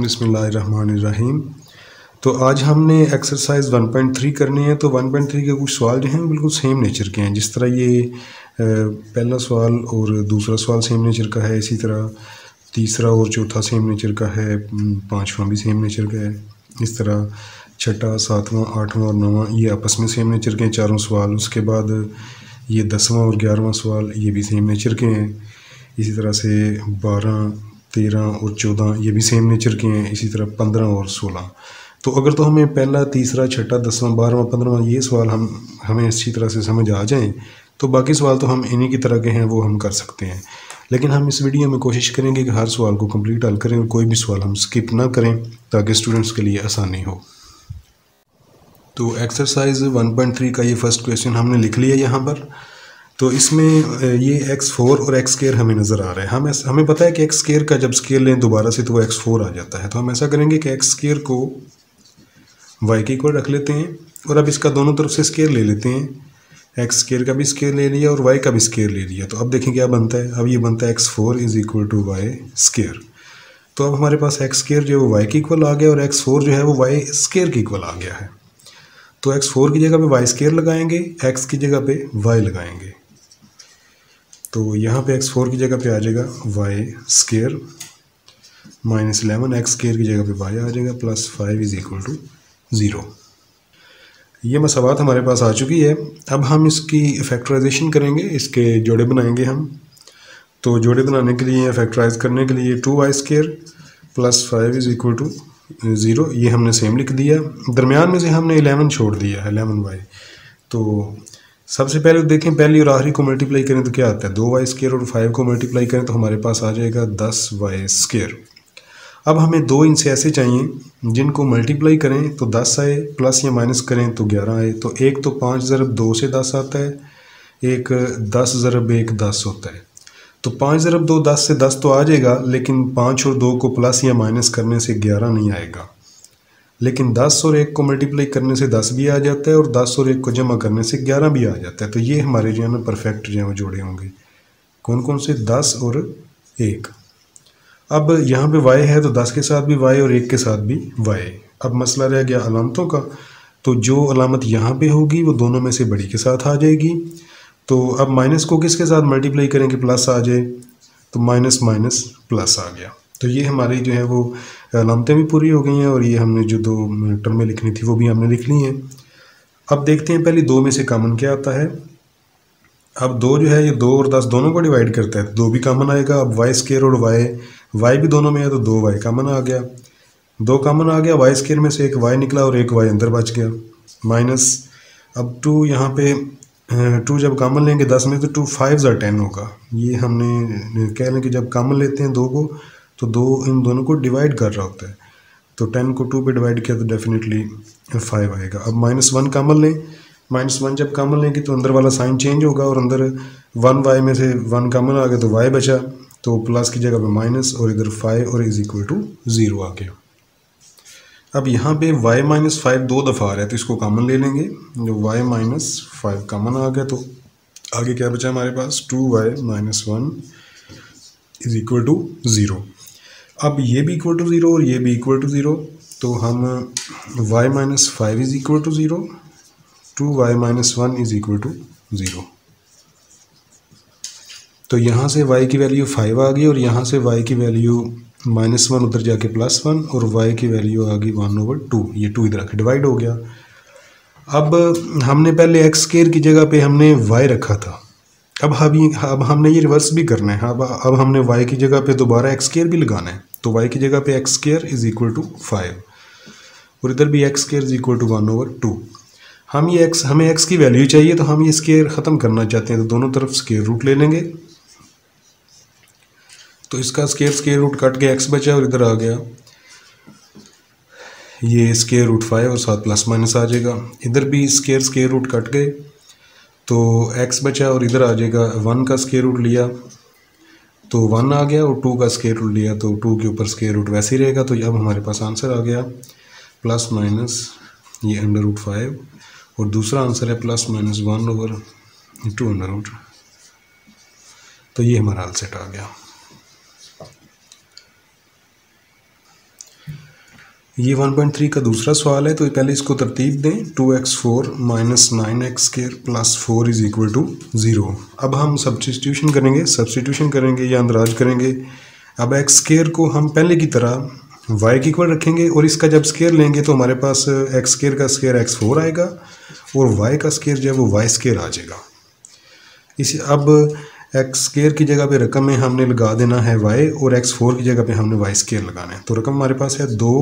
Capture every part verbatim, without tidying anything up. बिस्मिल्लाहिर्रहमानिर्रहीम। तो आज हमने एक्सरसाइज वन पॉइंट थ्री करनी है। तो वन पॉइंट थ्री के कुछ सवाल जो हैं बिल्कुल सेम नेचर के हैं, जिस तरह ये पहला सवाल और दूसरा सवाल सेम नेचर का है, इसी तरह तीसरा और चौथा सेम नेचर का है, पाँचवां भी सेम नेचर का है, इस तरह छठा, सातवां, आठवां और नौवां ये आपस में सेम नेचर के हैं चारों सवाल। उसके बाद ये दसवां और ग्यारहवां सवाल ये भी सेम नेचर के हैं। इसी तरह से बारह, तेरह और चौदह ये भी सेम नेचर के हैं, इसी तरह पंद्रह और सोलह। तो अगर तो हमें पहला, तीसरा, छठा, दसवां, बारहवां, पंद्रहवां ये सवाल हम हमें अच्छी तरह से समझ आ जाएं तो बाकी सवाल तो हम इन्हीं की तरह के हैं, वो हम कर सकते हैं। लेकिन हम इस वीडियो में कोशिश करेंगे कि हर सवाल को कंप्लीट हल करें और कोई भी सवाल हम स्किप ना करें ताकि स्टूडेंट्स के लिए आसानी हो। तो एक्सरसाइज वन पॉइंट थ्री का ये फर्स्ट क्वेश्चन हमने लिख लिया यहाँ पर। तो इसमें ये एक्स फोर और एक्स स्क्वायर हमें नज़र आ रहा है। हम हमें पता है कि एक्स स्क्वायर का जब स्केयर लें दोबारा से तो वो एक्स फोर आ जाता है। तो हम ऐसा करेंगे कि एक्स स्क्वायर को वाई के इक्वल रख लेते हैं और अब इसका दोनों तरफ से स्केयर ले लेते हैं। एक्स स्केयर का भी स्केयर ले लिया और वाई का भी स्केयर ले लिया। तो अब देखें क्या बनता है। अब ये बनता है x four is equal to y square. तो अब हमारे पास एक्स स्केयर जो है वो वाई के इक्वल आ गया और एक्स फोर जो है वो वाई स्केयर के इक्वल आ गया है। तो एक्स फोर की जगह पे वाई स्केयर लगाएंगे, एक्स की जगह पे वाई लगाएंगे। तो यहाँ पे एक्स फोर की जगह पे आ जाएगा y square minus eleven, x square की जगह पे वाई आ जाएगा plus five is equal to zero. ये मसावात हमारे पास आ चुकी है। अब हम इसकी फैक्टराइजेशन करेंगे, इसके जोड़े बनाएंगे हम। तो जोड़े बनाने के लिए, फैक्टराइज करने के लिए two y square plus five is equal to zero, ये हमने सेम लिख दिया। दरमियान में से हमने इलेवन छोड़ दिया है, इलेवन वाई। तो सबसे पहले देखें, पहली और आखिरी को मल्टीप्लाई करें तो क्या आता है, दो वाई स्केयर और फाइव को मल्टीप्लाई करें तो हमारे पास आ जाएगा दस वाई स्केयर। अब हमें दो इनसे ऐसे चाहिए जिनको मल्टीप्लाई करें तो दस आए, प्लस या माइनस करें तो ग्यारह आए। तो एक तो पाँच ज़रब दो से दस आता है, एक दस ज़रब एक दस होता है। तो पाँच ज़रब दो दस से दस तो आ जाएगा, लेकिन पाँच और दो को प्लस या माइनस करने से ग्यारह नहीं आएगा। लेकिन दस और एक को मल्टीप्लाई करने से दस भी आ जाता है और दस और एक को जमा करने से ग्यारह भी आ जाता है। तो ये हमारे जो है ना परफेक्ट जो है वो जोड़े होंगे। कौन कौन से, दस और एक। अब यहाँ पे y है तो दस के साथ भी y और एक के साथ भी y। अब मसला रह गया अलामतों का। तो जो अलामत यहाँ पे होगी वो दोनों में से बड़ी के साथ आ जाएगी। तो अब माइनस को किसके साथ मल्टीप्लाई करें कि प्लस आ जाए, तो माइनस माइनस प्लस आ गया। तो ये हमारी जो है वो अलामतें भी पूरी हो गई हैं और ये हमने जो दो टर्में लिखनी थी वो भी हमने लिख ली हैं। अब देखते हैं पहले दो में से कॉमन क्या आता है। अब दो जो है ये दो और दस दोनों को डिवाइड करता है, दो भी कॉमन आएगा। अब वाई स्केयर और वाई वाई भी दोनों में है तो दो वाई कॉमन आ गया, दो कॉमन आ गया। वाई स्केयर में से एक वाई निकला और एक वाई अंदर बच गया माइनस। अब टू, यहाँ पे टू जब कॉमन लेंगे दस में तो टू फाइव ज़ा टेन होगा। ये हमने कह लें कि जब कॉमन लेते हैं दो को तो दो इन दोनों को डिवाइड कर रहा होता है। तो टेन को टू पे डिवाइड किया तो डेफिनेटली फाइव आएगा। अब माइनस वन कॉमन लें, माइनस वन जब कॉमन लेंगे तो अंदर वाला साइन चेंज होगा और अंदर वन वाई में से वन कॉमन आ गया तो वाई बचा। तो प्लस की जगह पे माइनस और इधर फाइव और इज इक्वल टू ज़ीरो आ गया। अब यहाँ पे वाई माइनस फाइव दो दफ़ा आ रहा है तो इसको कॉमन ले लेंगे। जो वाई माइनस फाइव कॉमन आ गया तो आगे क्या बचा हमारे पास, two y minus one is equal to zero. अब ये भी इक्वल टू ज़ीरो और ये भी इक्वल टू ज़ीरो। तो हम y minus five is equal to zero, two y minus one is equal to zero. तो यहाँ से y की वैल्यू फाइव आ गई और यहाँ से y की वैल्यू माइनस वन उधर जाके प्लस वन और y की वैल्यू आ गई वन ओवर टू। ये टू इधर आके डिवाइड हो गया। अब हमने पहले एक्स स्केयर की जगह पे हमने y रखा था। अब हम अब हमने ये रिवर्स भी करना है। अब अब हमने y की जगह पे दोबारा एक्स स्केयर भी लगाना है। तो y की जगह पे x square is equal to five और इधर भी x square is equal to one over two. हम ये x हमें x की वैल्यू चाहिए तो हम ये स्केयर ख़त्म करना चाहते हैं तो दोनों तरफ स्केयर रूट ले लेंगे। तो इसका स्केयर स्केयर रूट कट गया, x बचा और इधर आ गया ये स्केयर रूट फाइव और साथ प्लस माइनस आ जाएगा। इधर भी स्केयर स्केयर रूट कट गए तो x बचा और इधर आ जाएगा वन का स्केयर रूट लिया तो वन आ गया और टू का स्केयर रूट लिया तो टू के ऊपर स्केयर रूट वैसे ही रहेगा। तो अब हमारे पास आंसर आ गया प्लस माइनस ये अंडर रूट फाइव और दूसरा आंसर है plus minus one over two under root. तो ये हमारा आल सेट आ गया। ये वन पॉइंट थ्री का दूसरा सवाल है, तो पहले इसको तरतीब दें। Two x four minus nine x square plus four is equal to zero. अब हम सब्सटीट्यूशन करेंगे सब्सटीट्यूशन करेंगे या अंदराज करेंगे। अब एक्स स्केयर को हम पहले की तरह वाई के इक्वल रखेंगे और इसका जब स्केयर लेंगे तो हमारे पास एक्स स्केयर का स्केयर एक्स फोर आएगा और वाई का स्केयर जो है वो वाई स्केयर आ जाएगा। इसी अब एक्स स्केयर की जगह पे रकम में हमने लगा देना है वाई और एक्स फोर की जगह पे हमने वाई स्केयर लगाना है। तो रकम हमारे पास है दो।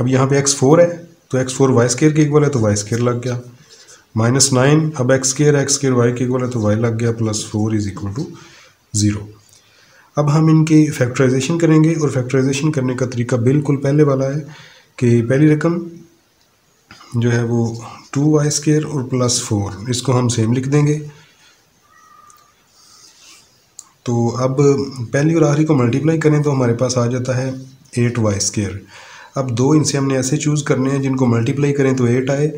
अब यहाँ पे एक्स फोर है तो एक्स फोर वाई स्केयर के इक्वल है तो वाई स्केयर लग गया। माइनस नाइन, अब x square x square y के इक्वल है तो वाई लग गया। Plus four is equal to zero. अब हम इनकी फैक्टराइजेशन करेंगे और फैक्टराइजेशन करने का तरीका बिल्कुल पहले वाला है कि पहली रकम जो है वो टू वाई स्केयर और प्लस फोर, इसको हम सेम लिख देंगे। तो अब पहली और आखिरी को मल्टीप्लाई करें तो हमारे पास आ जाता है एट वाई स्केयर। अब दो इनसे हमने ऐसे चूज़ करने हैं जिनको मल्टीप्लाई करें तो एट आए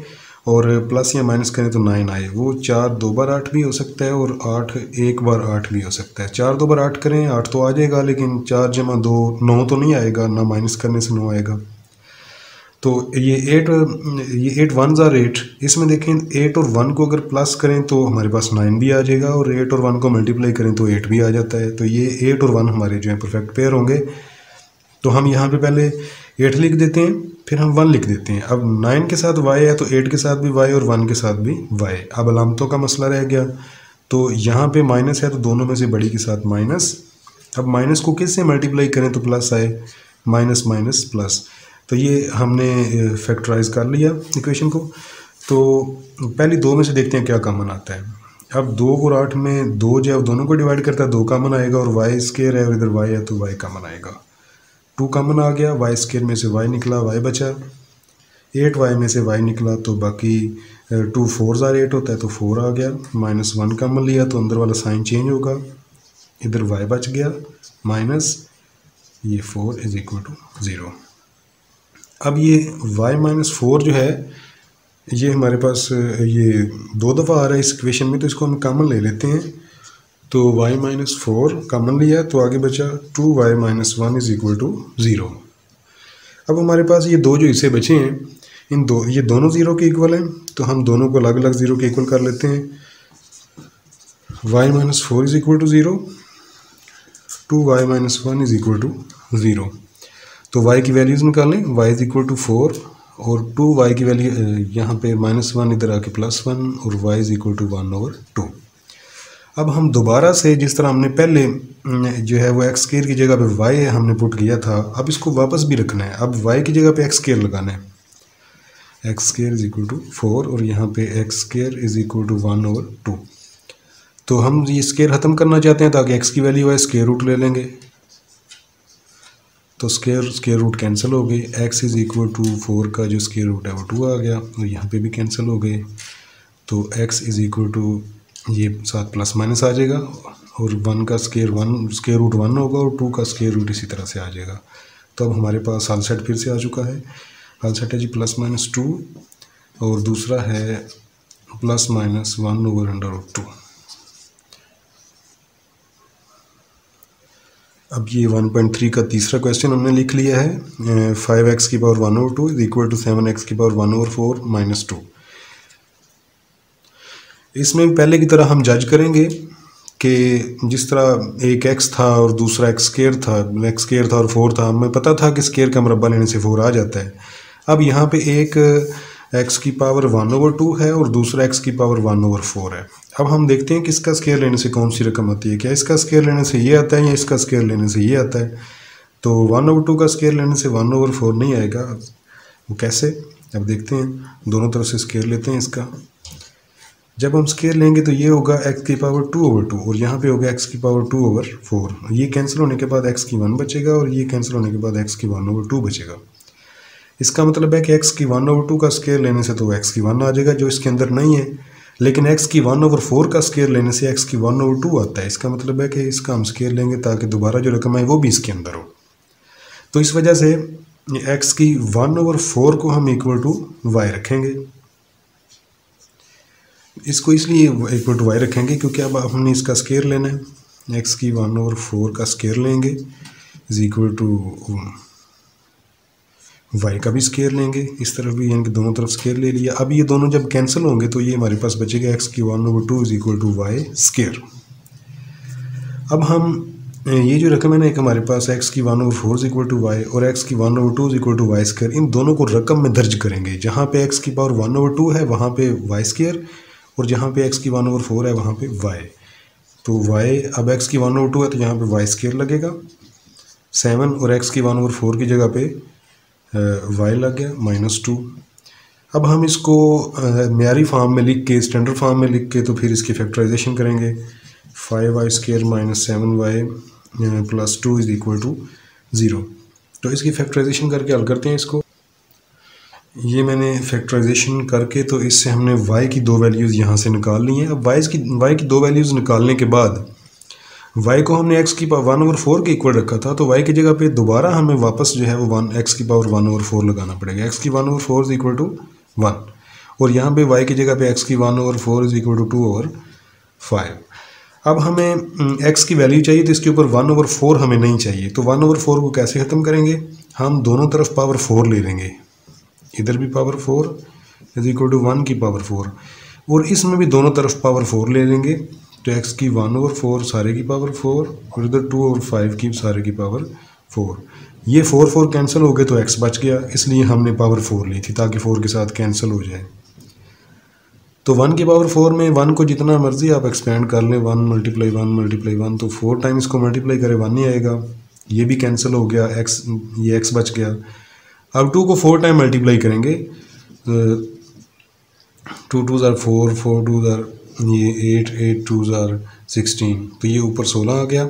और प्लस या माइनस करें तो नाइन आए। वो चार दो बार आठ भी हो सकता है और आठ एक बार आठ भी हो सकता है। चार दो बार आठ करें आठ तो आ जाएगा, लेकिन चार जमा दो नौ तो नहीं आएगा, ना माइनस करने से नौ आएगा। तो ये एट ये एट वन ज़ार एट, इसमें देखें एट और वन को अगर प्लस करें तो हमारे पास नाइन भी आ जाएगा और एट और वन को मल्टीप्लाई करें तो एट भी आ जाता है। तो ये एट और वन हमारे जो है परफेक्ट पेयर होंगे। तो हम यहाँ पे पहले एट लिख देते हैं, फिर हम वन लिख देते हैं। अब नाइन के साथ वाई है तो एट के साथ भी वाई और वन के साथ भी वाई। अब अलामतों का मसला रह गया, तो यहाँ पे माइनस है तो दोनों में से बड़ी के साथ माइनस। अब माइनस को किससे मल्टीप्लाई करें तो प्लस आए, माइनस माइनस प्लस। तो ये हमने फैक्टराइज कर लिया इक्वेशन को। तो पहले दो में से देखते हैं क्या कॉमन आता है। अब दो और आठ में दो जो है दोनों को डिवाइड करता है, दो कॉमन आएगा और वाई स्केयर है और इधर वाई है तो वाई कॉमन आएगा। टू कॉमन आ गया, वाई स्केयर में से वाई निकला, वाई बचा। एट वाई में से वाई निकला तो बाकी टू फोर ज़ार एट होता है तो फोर आ गया। माइनस वन कॉमन लिया तो अंदर वाला साइन चेंज होगा, इधर वाई बच गया माइनस ये four is equal to zero. अब ये वाई माइनस फोर जो है ये हमारे पास ये दो दफ़ा आ रहा है इस इक्वेशन में, तो इसको हम कॉमन ले लेते हैं। तो y माइनस फोर कॉमन लिया तो आगे बचा two y minus one is equal to zero. अब हमारे पास ये दो जो हिस्से बचे हैं इन दो ये दोनों ज़ीरो के इक्वल हैं, तो हम दोनों को अलग अलग ज़ीरो के इक्वल कर लेते हैं। y minus four is equal to zero, two y minus one is equal to zero. तो y की वैल्यूज़ निकालें, y is equal to four और टू वाई की वैल्यू यहाँ पे माइनस वन इधर आके प्लस वन और y is equal to one over two. अब हम दोबारा से जिस तरह हमने पहले जो है वो एक्स स्केयर की जगह पे वाई हमने पुट किया था, अब इसको वापस भी रखना है। अब वाई की जगह पे एक्स स्केयर लगाना है, x square is equal to four और यहाँ पे x square is equal to one over two. तो हम ये स्केयर ख़त्म करना चाहते हैं ताकि एक्स की वैल्यू है, स्केयर रूट ले लेंगे तो स्केयर स्केयर रूट कैंसिल हो गई। X is equal to four का जो स्केयर रूट है वो टू आ गया और यहाँ पर भी कैंसिल हो गए। तो एक्स इज इक्वल टू ये साथ प्लस माइनस आ जाएगा और वन का square one square root one होगा और टू का स्केयर रूट इसी तरह से आ जाएगा। तो अब हमारे पास हल सेट फिर से आ चुका है। हल सेट है जी प्लस माइनस टू और दूसरा है plus minus one over under root two. अब ये वन पॉइंट थ्री का तीसरा क्वेश्चन हमने लिख लिया है। फाइव एक्स की power one over two is equal to seven x की power one over four minus two. इसमें पहले की तरह हम जज करेंगे कि जिस तरह एक एक्स था और दूसरा एक्स स्केयर था, एक्स स्केयर था और फोर था, हमें पता था कि स्केयर का मरबा लेने से फोर आ जाता है। अब यहाँ पे एक एक्स की पावर वन ओवर टू है और दूसरा एक्स की पावर वन ओवर फोर है। अब हम देखते हैं कि इसका स्केयर लेने से कौन सी रकम आती है, क्या इसका स्केयर लेने से ये आता है या इसका स्केयर लेने से ये आता है। तो वन ओवर टू का स्केयर लेने से वन ओवर फोर नहीं आएगा, वो कैसे अब देखते हैं। दोनों तरफ से स्केयर लेते हैं इसका। जब हम स्केयर लेंगे तो ये होगा एक्स की पावर टू ओवर टू और यहाँ पे होगा एक्स की पावर टू ओवर फोर। ये कैंसिल होने के बाद एक्स की वन बचेगा और ये कैंसिल होने के बाद एक्स की वन ओवर टू बचेगा। इसका मतलब है कि एक्स की वन ओवर टू का स्केयर लेने से तो एक्स की वन आ जाएगा जो इसके अंदर नहीं है, लेकिन एक्स की वन ओवर फोर का स्केयर लेने से एक्स की वन ओवर टू आता है। इसका मतलब है कि इसका हम स्केयर लेंगे ताकि दोबारा जो रकम है वो भी इसके अंदर हो। तो इस वजह से एक्स की वन ओवर फोर को हम इक्वल टू वाई रखेंगे। इसको इसलिए इक्वल टू वाई रखेंगे क्योंकि अब हमने इसका स्केयर लेना है। एक्स की वन ओवर फोर का स्केयर लेंगे इज इक्वल टू वाई का भी स्केयर लेंगे, इस तरफ भी, यानी कि दोनों तरफ स्केयर ले लिया। अब ये दोनों जब कैंसिल होंगे तो ये हमारे पास बचेगा एक्स की one over two is equal to y square. अब हम ये जो रकम है ना, एक हमारे पास एक्स की one over four is equal to y और एक्स की one over two is equal to y square, इन दोनों को रकम में दर्ज करेंगे। जहाँ पे एक्स की पावर वन ओवर टू है वहाँ पे वाई स्केयर, और जहाँ पे एक्स की वन ओवर फोर है वहाँ पे वाई। तो वाई, अब एक्स की वन ओवर टू है तो यहाँ पे वाई स्केयर लगेगा सेवन, और एक्स की वन ओवर फोर की जगह पे वाई लग गया माइनस टू। अब हम इसको म्यारी फार्म में लिख के, स्टैंडर्ड फार्म में लिख के तो फिर इसकी फैक्टराइजेशन करेंगे। Five y square minus seven y plus two is equal to zero. तो इसकी फैक्टराइजेशन करके हल करते हैं इसको। ये मैंने फैक्टराइजेशन करके तो इससे हमने y की दो वैल्यूज़ यहाँ से निकाल ली हैं। अब y की y की दो वैल्यूज़ निकालने के बाद y को हमने x की पावर वन ओवर फोर के इक्वल रखा था, तो y की जगह पे दोबारा हमें वापस जो है वो वन x की पावर वन ओवर फोर लगाना पड़ेगा। x की one over four is equal to one, और यहाँ पे y की जगह पे x की one over four is equal to two over five. अब हमें x की वैल्यू चाहिए तो इसके ऊपर वन ओवर फोर हमें नहीं चाहिए, तो वन ओवर फोर को कैसे ख़त्म करेंगे, हम दोनों तरफ पावर फोर ले लेंगे, इधर भी power four is equal to one की पावर फोर, और इसमें भी दोनों तरफ पावर फोर ले लेंगे। तो एक्स की वन ओवर फोर सारे की पावर फोर, और इधर टू ओवर फाइव की सारे की पावर फोर। ये फोर फोर कैंसिल हो गए तो एक्स बच गया, इसलिए हमने पावर फोर ली थी ताकि फोर के साथ कैंसिल हो जाए। तो वन की पावर फोर में वन को जितना मर्जी आप एक्सपेंड कर लें, one multiply one multiply one, तो फोर टाइम इसको मल्टीप्लाई करें वन ही आएगा। ये भी कैंसिल हो गया, एक्स ये एक्स बच गया। अब टू को फोर टाइम मल्टीप्लाई करेंगे, टू टू ज़ार फोर, फोर टू ज़ार ये एट, एट टू ज़ार सिक्सटीन, तो ये ऊपर सोलह आ गया।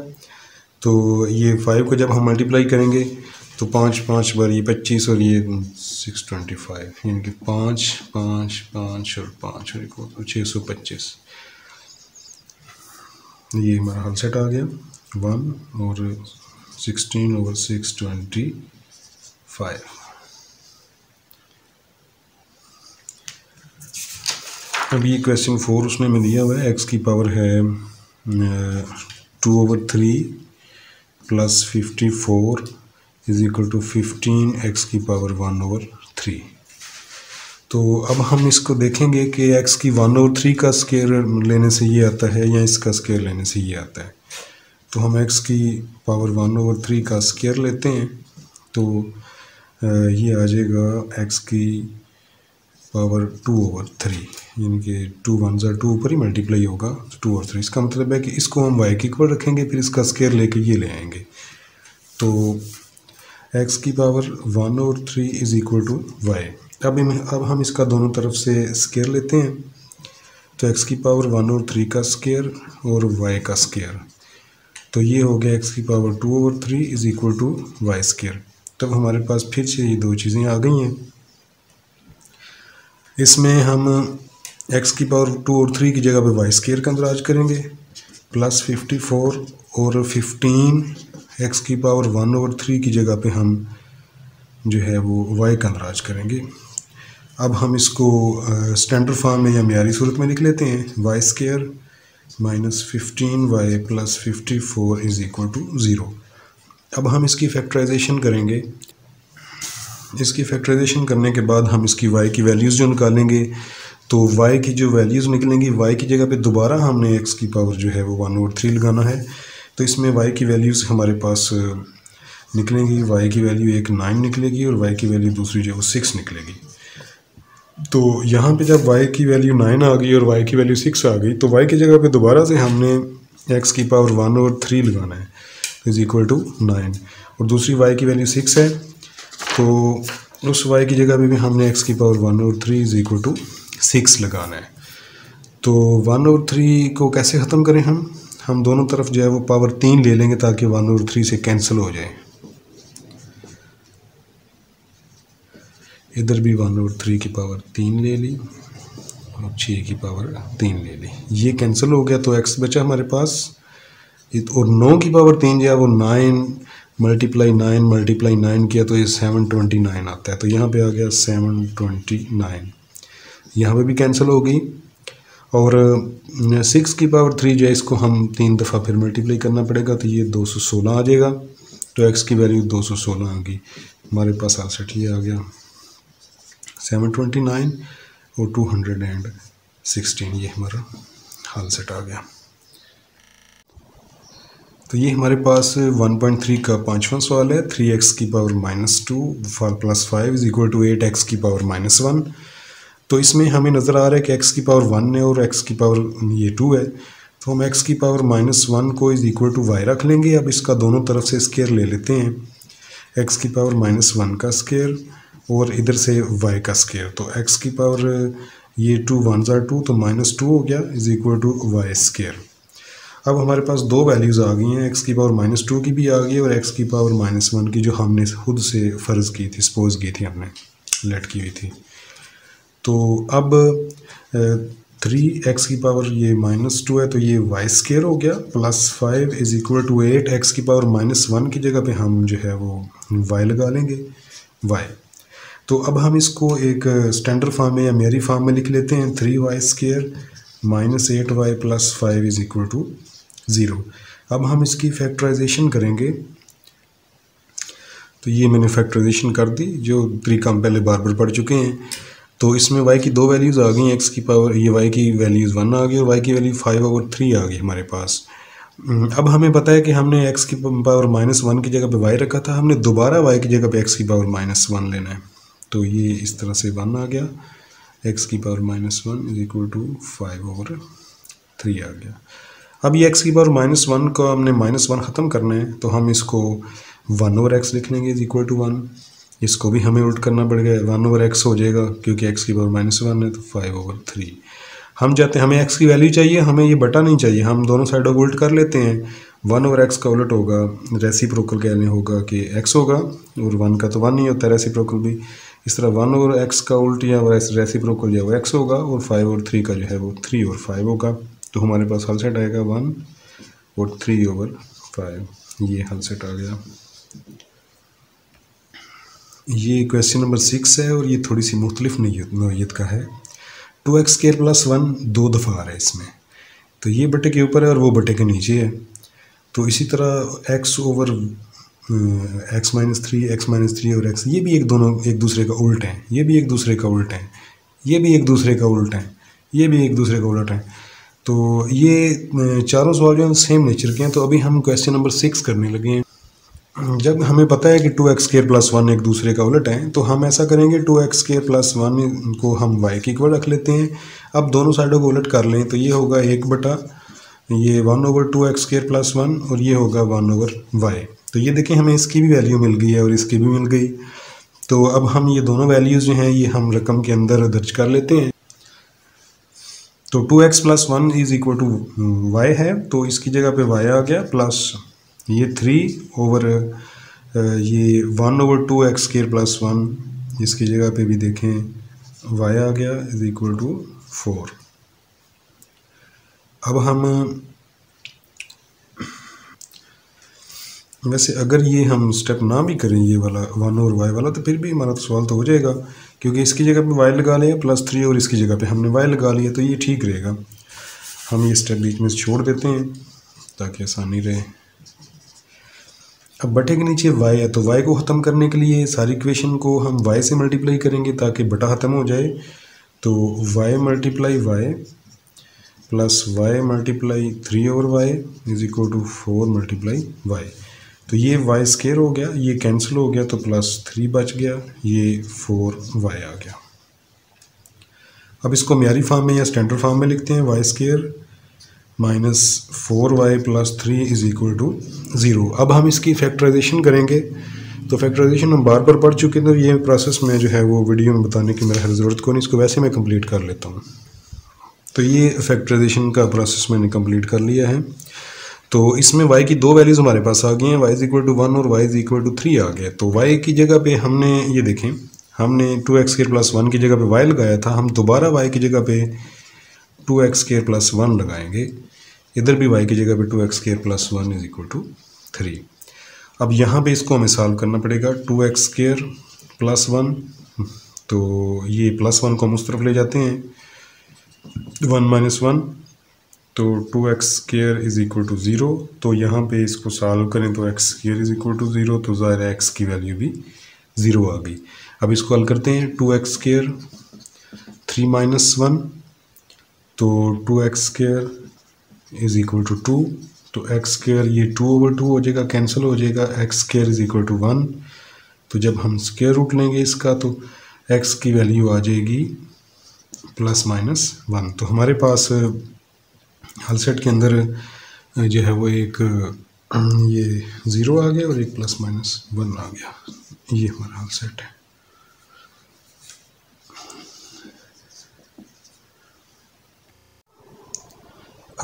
तो ये फाइव को जब हम मल्टीप्लाई करेंगे तो पाँच पाँच बार ये पच्चीस, और ये सिक्स ट्वेंटी फाइव, यानी कि पाँच पाँच पाँच और पाँच, और एक और छः सौ पच्चीस। ये हमारा हल सेट आ गया, वन और सिक्सटीन और सिक्स ट्वेंटी फाइव। अभी क्वेश्चन फोर उसने में दिया हुआ है, एक्स की पावर है two over three plus fifty four is equal to fifteen x की पावर वन ओवर थ्री। तो अब हम इसको देखेंगे कि एक्स की वन ओवर थ्री का स्केयर लेने से ये आता है या इसका स्केयर लेने से ये आता है। तो हम एक्स की पावर वन ओवर थ्री का स्केयर लेते हैं, तो ये आ जाएगा एक्स की पावर टू ओवर थ्री, यानी कि टू वन ज़ार टू ऊपर ही मल्टीप्लाई होगा तो टू ओवर थ्री। इसका मतलब है कि इसको हम वाई के इक्वल रखेंगे, फिर इसका स्केयर लेके ये ले आएंगे। तो एक्स की power one over three is equal to y. अब अब हम इसका दोनों तरफ से स्केयर लेते हैं, तो एक्स की पावर वन ओवर थ्री का स्केयर और वाई का स्केयर, तो ये हो गया एक्स की power two over three is equal to y square. तब हमारे पास फिर से ये दो चीज़ें आ गई हैं। इसमें हम x की पावर टू और थ्री की जगह पे वाई स्केयर का अंदराज करेंगे, प्लस फिफ्टी फोर और फिफ्टीन x की पावर वन ओवर थ्री की जगह पे हम जो है वो y का अंदराज करेंगे। अब हम इसको स्टैंडर्ड फॉर्म में या म्यारी सूरत में लिख लेते हैं, y square minus fifteen y plus fifty four is equal to zero. अब हम इसकी फैक्टराइजेशन करेंगे। इसकी फैक्टराइजेशन करने के बाद हम इसकी y की वैल्यूज़ जो निकालेंगे, तो y की जो वैल्यूज़ निकलेंगी, y की जगह पे दोबारा हमने x की पावर जो है वो वन ओवर थ्री लगाना है। तो इसमें y की वैल्यूज़ हमारे पास निकलेंगी, y की वैल्यू एक नाइन निकलेगी और y की वैल्यू दूसरी जो है वो सिक्स निकलेगी। तो यहाँ पे जब y की वैल्यू नाइन आ गई और y की वैल्यू सिक्स आ गई, तो y की जगह पर दोबारा से हमने एक्स की पावर वन ओवर थ्री लगाना है इज़ इक्वल टू नाइन, और दूसरी वाई की वैल्यू सिक्स है, तो उस y की जगह पे भी हमने x की पावर वन और three is equal to six लगाना है। तो वन और थ्री को कैसे ख़त्म करें, हम हम दोनों तरफ जो है वो पावर तीन ले लेंगे ताकि वन और थ्री से कैंसिल हो जाए। इधर भी वन और थ्री की पावर तीन ले ली और छः की पावर तीन ले ली, ये कैंसिल हो गया तो x बचा हमारे पास, और नौ की पावर तीन जो है वो nine multiply nine multiply nine किया तो ये सेवन ट्वेंटी नाइन आता है। तो यहाँ पे आ गया सेवन ट्वेंटी नाइन, यहाँ पर भी कैंसिल हो गई। और सिक्स की पावर थ्री जो है इसको हम तीन दफ़ा फिर मल्टीप्लाई करना पड़ेगा, तो ये दो सौ सोलह आ जाएगा, तो एक्स की वैल्यू दो सौ सोलह आ गई। हमारे पास आसठ ये आ गया सेवन ट्वेंटी नाइन और टू हंड्रेड एंड सिक्सटीन, ये हमारा हाल सेट आ गया। तो ये हमारे पास वन पॉइंट थ्री का पाँचवा सवाल है। थ्री एक्स की power minus two plus five is equal to eight x की पावर माइनस वन। तो इसमें हमें नज़र आ रहा है कि x की पावर वन है और x की पावर ये टू है, तो हम x की पावर माइनस वन को इज इक्वल टू वाई रख लेंगे। अब इसका दोनों तरफ से स्केयर ले लेते हैं, x की पावर माइनस वन का स्केयर और इधर से y का स्केयर। तो x की पावर ये टू वन ज़ा टू तो माइनस टू हो गया is equal to y square. अब हमारे पास दो वैल्यूज़ आ गई हैं, x की पावर माइनस टू की भी आ गई और x की पावर माइनस वन की, जो हमने खुद से फ़र्ज़ की थी, सपोज़ की थी, हमने लेट की हुई थी। तो अब थ्री एक्स की पावर ये माइनस टू है तो ये वाई स्केयर हो गया plus five is equal to eight x की पावर माइनस वन की जगह पे हम जो है वो वाई लगा लेंगे वाई। तो अब हम इसको एक स्टैंडर्ड फॉर्म में या मेरी फॉर्म में लिख लेते हैं, three y square minus eight y plus five is equal to zero. अब हम इसकी फैक्टराइजेशन करेंगे, तो ये मैंने फैक्टराइजेशन कर दी जो तरीका हम पहले बार बार पढ़ चुके हैं। तो इसमें y की दो वैल्यूज़ आ गई, x की पावर ये y की वैल्यूज़ वन आ गई और y की वैल्यू फाइव ओवर थ्री आ गई हमारे पास। अब हमें पता है कि हमने x की पावर माइनस वन की जगह पे y रखा था, हमने दोबारा y की जगह पे x की पावर माइनस वन लेना है। तो ये इस तरह से वन आ गया, x की power minus one is equal to five over three आ गया। अब ये x की पावर माइनस वन को हमने माइनस वन ख़त्म करना है, तो हम इसको वन ओवर एक्स लिख लेंगे इज इक्वल टू वन। इसको भी हमें उल्ट करना पड़ गया, वन ओवर एक्स हो जाएगा क्योंकि एक्स की पावर माइनस वन है तो फाइव ओवर थ्री। हम चाहते हैं हमें एक्स की वैल्यू चाहिए, हमें ये बटा नहीं चाहिए, हम दोनों साइडों को उल्ट कर लेते हैं। वन ओवर एक्स का उल्ट होगा, रेसिप्रोकल का यानी होगा कि एक्स होगा और वन का तो वन ही होता है, रेसिप्रोकल भी इस तरह वन ओवर एक्स का उल्ट या रेसिप्रोकल जो है वो एक्स होगा और फाइव ओवर थ्री का जो है वो थ्री ओवर फाइव होगा। तो हमारे पास हल सेट आएगा वन और थ्री ओवर फाइव, ये हल सेट आ गया। ये क्वेश्चन नंबर सिक्स है और ये थोड़ी सी मुख्तलिफ नौयत का है। Two x square plus one दो दफ़ा आ रहा है इसमें, तो ये बटे के ऊपर है और वो बटे के नीचे है। तो इसी तरह x over x minus three x minus three और एक्स, ये भी एक दोनों एक दूसरे का उल्ट हैं, ये भी एक दूसरे का उल्ट हैं, ये भी एक दूसरे का उल्ट हैं, ये भी एक दूसरे का उल्ट हैं। तो ये चारों सवाल जो हैं सेम नेचर के हैं। तो अभी हम क्वेश्चन नंबर सिक्स करने लगे हैं। जब हमें पता है कि two x square plus one एक दूसरे का उलट है, तो हम ऐसा करेंगे two x square plus one को हम वाई के इक्वल रख लेते हैं। अब दोनों साइडों को उलट कर लें तो ये होगा एक बटा ये one over two x square plus one और ये होगा वन ओवर वाई। तो ये देखें हमें इसकी भी वैल्यू मिल गई है और इसकी भी मिल गई। तो अब हम ये दोनों वैल्यूज़ जो हैं ये हम रकम के अंदर दर्ज कर लेते हैं। तो two x plus one is equal to y है, तो इसकी जगह पर वाई आ गया प्लस ये थ्री ओवर ये one over two x square plus one, इसकी जगह पे भी देखें वाई आ गया इज इक्वल टू फोर। अब हम वैसे अगर ये हम स्टेप ना भी करें ये वाला वन ओवर वाई वाला, तो फिर भी हमारा तो सवाल तो हो जाएगा क्योंकि इसकी जगह पे वाई लगा लिया प्लस थ्री और इसकी जगह पे हमने वाई लगा लिया, तो ये ठीक रहेगा। हम ये स्टेप बीच में छोड़ देते हैं ताकि आसानी रहे। अब बटे के नीचे y है, तो y को ख़त्म करने के लिए सारी इक्वेशन को हम y से मल्टीप्लाई करेंगे ताकि बटा ख़त्म हो जाए। तो y multiply y plus y multiply three over y is equal to four multiply y. तो ये y स्केयर हो गया, ये कैंसिल हो गया तो प्लस थ्री बच गया, ये फोर वाई आ गया। अब इसको म्यारी फॉर्म में या स्टैंडर्ड फॉर्म में लिखते हैं, y square minus four y plus three is equal to zero. अब हम इसकी फैक्टराइजेशन करेंगे, तो फैक्टराइजेशन हम बार बार पढ़ चुके हैं, तो ये प्रोसेस में जो है वो वीडियो में बताने की मेरा हर ज़रूरत को नहीं, इसको वैसे मैं कंप्लीट कर लेता हूँ। तो ये फैक्टराइजेशन का प्रोसेस मैंने कंप्लीट कर लिया है। तो इसमें y की दो वैल्यूज़ हमारे पास आ गई हैं, y is equal to one और y is equal to three आ गया। तो y की जगह पे हमने ये देखें, हमने two x square plus one की जगह पे y लगाया था, हम दोबारा y की जगह पे two x square plus one लगाएंगे, इधर भी y की जगह पे two x square plus one is equal to three. अब यहाँ पे इसको हमें सॉल्व करना पड़ेगा, two x square plus one, तो ये प्लस वन को हम उस तरफ ले जाते हैं, वन माइनस वन तो two x square is equal to zero. तो यहाँ पे इसको सॉल्व करें तो x square is equal to zero, तो ज़ाहिर है एक्स की वैल्यू भी ज़ीरो आ गई। अब इसको हल करते हैं, two x square three minus one, तो two x square is equal to two, तो एक्स स्क्र ये टू ओवर टू हो जाएगा, कैंसिल हो जाएगा, x square is equal to one. तो जब हम स्क्वायर रूट लेंगे इसका तो एक्स की वैल्यू आ जाएगी प्लस माइनस वन। तो हमारे पास हल सेट के अंदर जो है वो एक ये ज़ीरो आ गया और एक प्लस माइनस वन आ गया, ये हमारा हल सेट है।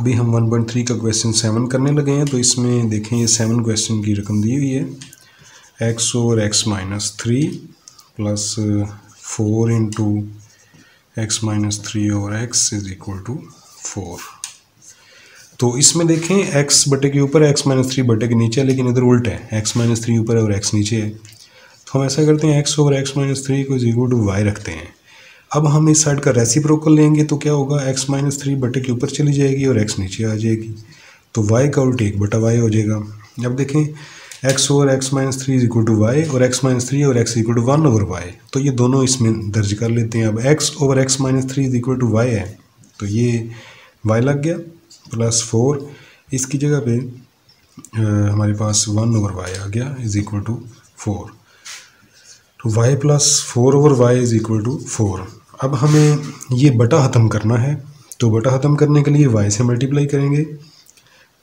अभी हम वन पॉइंट थ्री का क्वेश्चन सेवन करने लगे हैं। तो इसमें देखें ये सेवन क्वेश्चन की रकम दी हुई है, एक्स और x minus three plus four into x minus three और x is equal to four. तो इसमें देखें एक्स बटे के ऊपर एक्स माइनस थ्री बटे के नीचे है, लेकिन इधर उल्टा है, एक्स माइनस थ्री ऊपर है और एक्स नीचे है। तो हम ऐसा करते हैं x over x minus three को इज इक्वल टू वाई रखते हैं। अब हम इस साइड का रेसिप्रोकल लेंगे तो क्या होगा, एक्स माइनस थ्री बटे के ऊपर चली जाएगी और एक्स नीचे आ जाएगी, तो वाई का उल्टा एक बटा वाई हो जाएगा। अब देखें x over x minus three is equal to y और एक्स माइनस थ्री और x equal to one over y, तो ये दोनों इसमें दर्ज कर लेते हैं। अब x over x minus three is equal to y है तो ये वाई लग गया प्लस फोर, इसकी जगह पे आ, हमारे पास वन ओवर वाई आ गया इज इक्वल टू फोर। तो y plus four over y is equal to four. अब हमें ये बटा ख़त्म करना है, तो बटा ख़त्म करने के लिए वाई से मल्टीप्लाई करेंगे,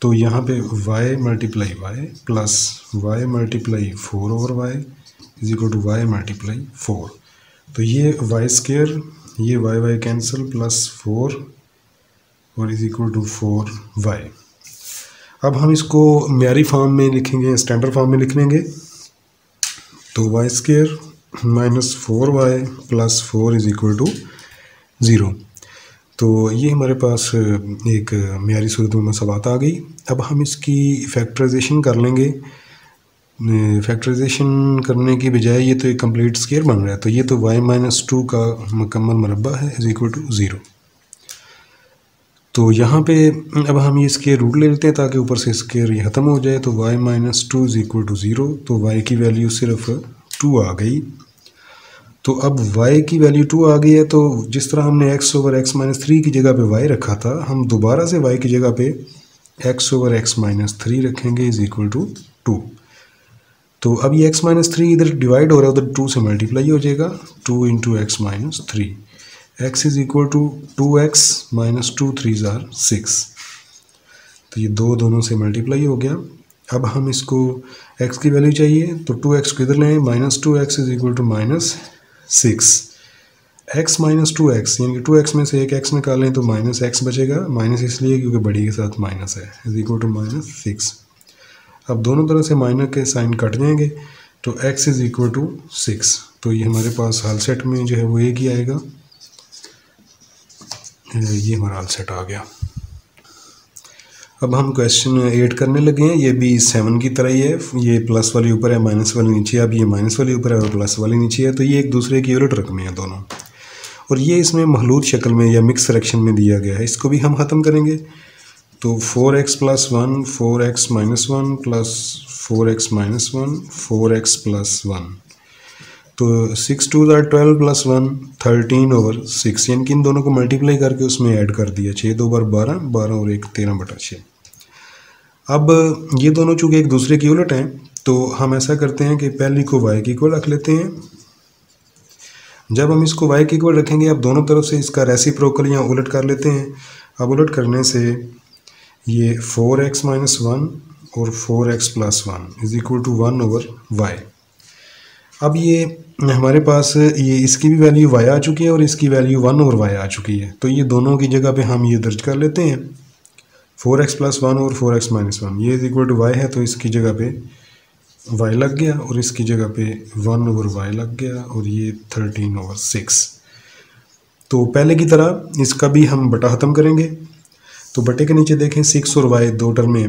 तो यहाँ पे y multiply y plus y multiply four over y is equal to y multiply four. तो ये वाई स्क्र ये y y cancel plus four और is equal to four y. अब हम इसको म्यारी फॉर्म में लिखेंगे, स्टैंडर्ड फॉर्म में लिख लेंगे, तो y square minus four y plus four is equal to zero. तो ये हमारे पास एक म्यारी सूरत में मसावत आ गई। अब हम इसकी फैक्टराइजेशन कर लेंगे। फैक्टराइजेशन करने की बजाय ये तो एक कंप्लीट स्केयर बन रहा है, तो ये तो y माइनस टू का मुकम्मल मरबा है इज इक्वल टू ज़ीरो। तो यहाँ पे अब हम ये स्केयर रूट ले लेते हैं ताकि ऊपर से स्केयर ये ख़त्म हो जाए, तो y minus two is equal to zero. तो y की वैल्यू सिर्फ टू आ गई। तो अब y की वैल्यू टू आ गई है, तो जिस तरह हमने x over x minus three की जगह पे y रखा था, हम दोबारा से y की जगह पे x over x minus three रखेंगे इज इक्वल टू टू। तो अब ये x माइनस थ्री इधर डिवाइड हो रहा है, उधर टू से मल्टीप्लाई हो जाएगा, two into x minus three, x is equal to two x minus two three ज़ार सिक्स। तो ये दो दोनों से मल्टीप्लाई हो गया। अब हम इसको x की वैल्यू चाहिए, तो टू एक्स को इधर लें, minus two x is equal to minus six, x minus two x यानी कि टू एक्स में से एक एक्स निकालें तो माइनस एक्स बचेगा, माइनस इसलिए क्योंकि बड़ी के साथ माइनस है, is equal to minus six. अब दोनों तरह से माइनस के साइन कट जाएंगे, तो x is equal to six. तो ये हमारे पास हल सेट में जो है वो एक ही आएगा, ये हमारा हल सेट आ गया। अब हम क्वेश्चन एट करने लगे हैं, ये भी सेवन की तरह ही है, ये प्लस वाली ऊपर है माइनस वाली नीचे है, अब ये माइनस वाली ऊपर है और प्लस वाली नीचे है, तो ये एक दूसरे की उलट रकमें हैं दोनों, और ये इसमें महलूद शक्ल में या मिक्स फ्रैक्शन में दिया गया है, इसको भी हम ख़त्म करेंगे। तो four x plus one four x minus one plus four x minus one four x plus one, तो सिक्स टू ज़ार twelve plus one thirteen over six, यानी कि इन दोनों को मल्टीप्लाई करके उसमें ऐड कर दिया, छः दो बार बारह, बारह और एक तेरह बटा छः। अब ये दोनों चूँकि एक दूसरे की उलट हैं, तो हम ऐसा करते हैं कि पहली को y की इक्वल रख लेते हैं। जब हम इसको y की इक्वल रखेंगे अब दोनों तरफ से इसका रेसिप्रोकल या उलट कर लेते हैं। अब उलट करने से ये फोर एक्स माइनस वन और four x plus one is equal to one over y। अब ये हमारे पास ये इसकी भी वैल्यू y आ चुकी है और इसकी वैल्यू वन ओवर y आ चुकी है, तो ये दोनों की जगह पर हम ये दर्ज कर लेते हैं, फोर एक्स प्लस वन और फोर एक्स माइनस वन ये इज इक्वल टू वाई है, तो इसकी जगह पे वाई लग गया और इसकी जगह पे वन ओवर वाई लग गया और ये थर्टीन ओवर सिक्स। तो पहले की तरह इसका भी हम बटा ख़त्म करेंगे, तो बटे के नीचे देखें सिक्स और वाई दो टर्म में,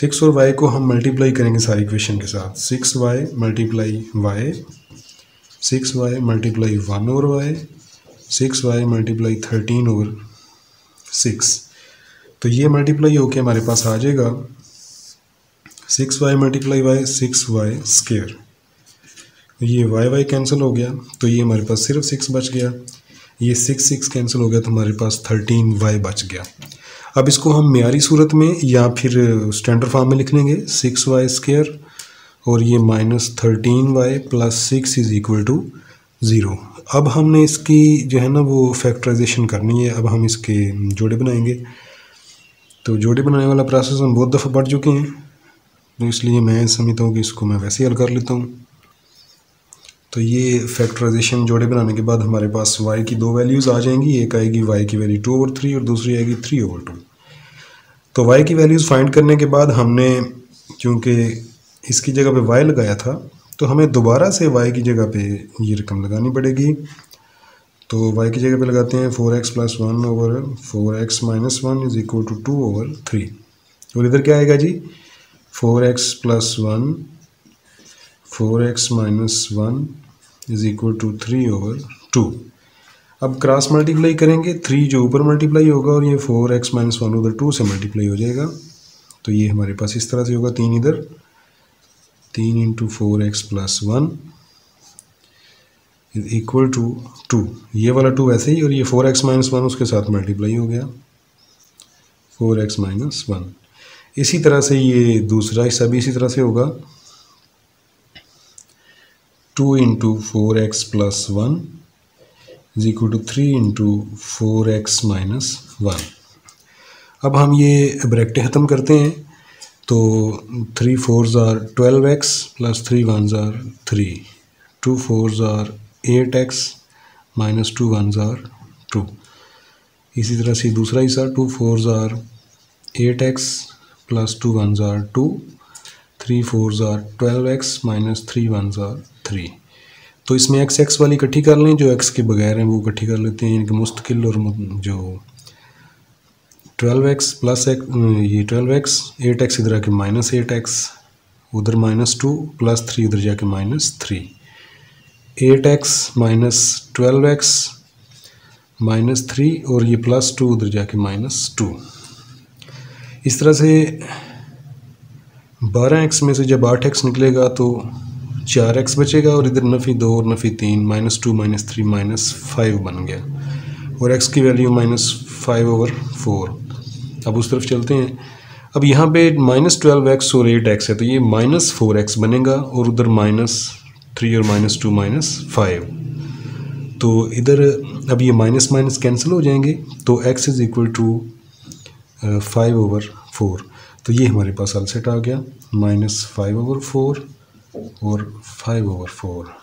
सिक्स और वाई को हम मल्टीप्लाई करेंगे सारी इक्वेशन के साथ, six y multiply y, six y multiply one over y, six y multiply thirteen over six, तो ये मल्टीप्लाई होके हमारे पास आ जाएगा six y multiply y six y square ये वाई वाई कैंसिल हो गया तो ये हमारे पास सिर्फ सिक्स बच गया। ये सिक्स सिक्स कैंसिल हो गया तो हमारे पास थर्टीन वाई बच गया। अब इसको हम म्यारी सूरत में या फिर स्टैंडर्ड फॉर्म में लिख लेंगे सिक्स वाई स्क्र और ये minus thirteen y plus six is equal to zero. अब हमने इसकी जो है ना वो फैक्टराइजेशन करनी है। अब हम इसके जोड़े बनाएंगे तो जोड़े बनाने वाला प्रोसेस हम बहुत दफ़ा पढ़ चुके हैं तो इसलिए मैं समझता हूँ कि इसको मैं वैसे ही हल कर लेता हूँ। तो ये फैक्टराइजेशन जोड़े बनाने के बाद हमारे पास y की दो वैल्यूज़ आ जाएंगी, एक आएगी y की वैल्यू टू ओवर थ्री और दूसरी आएगी थ्री ओवर टू। तो y की वैल्यूज़ फाइंड करने के बाद हमने क्योंकि इसकी जगह पे y लगाया था तो हमें दोबारा से y की जगह पे ये रकम लगानी पड़ेगी। तो y की जगह पे लगाते हैं four x plus one over four x minus one is equal to two over three और इधर क्या आएगा जी four x plus one four x minus one is equal to three over two. अब क्रॉस मल्टीप्लाई करेंगे, three जो ऊपर multiply होगा और ये फोर एक्स माइनस वन उधर टू से मल्टीप्लाई हो जाएगा तो ये हमारे पास इस तरह से होगा तीन इधर तीन into four x plus one is equal to two. ये वाला टू वैसे ही और ये फोर एक्स माइनस वन उसके साथ मल्टीप्लाई हो गया फोर एक्स माइनस वन। इसी तरह से ये दूसरा हिस्सा भी इसी तरह से होगा two into four x plus one is equal to three into four x minus one. अब हम ये ब्रैकेट ख़त्म करते हैं तो three fours are twelve x plus three one ज़ार three two fours are eight x minus two one ज़ार two. इसी तरह से दूसरा हिस्सा two fours are eight x plus two one ज़ार two three fours are twelve x minus three one ज़ार three. तो इसमें एक्स एक्स वाली इकट्ठी कर लें, जो एक्स के बगैर हैं वो इकट्ठी कर लेते हैं इनके मुस्तकिल और जो ट्वेल्व एक्स प्लस एक ये ट्वेल्व एक्स एट एक्स इधर आके माइनस एट एक्स उधर माइनस टू प्लस थ्री उधर जाके minus three eight x minus twelve x minus three और ये प्लस टू उधर जाके माइनस टू। इस तरह से बारह एक्स में से जब आठ एक्स निकलेगा तो चार एक्स बचेगा और इधर नफ़ी दो और नफ़ी तीन minus two minus three minus five बन गया और एक्स की value minus five over four. अब उस तरफ चलते हैं। अब यहाँ पे माइनस ट्वेल्व एक्स और एट एक्स है तो ये माइनस फोर एक्स बनेगा और उधर माइनस थ्री और माइनस टू माइनस फाइव। तो इधर अब ये माइनस माइनस कैंसिल हो जाएंगे तो x is equal to five over four. तो ये हमारे पास आंसर आ गया माइनस फाइव ओवर फोर और फाइव ओवर फोर।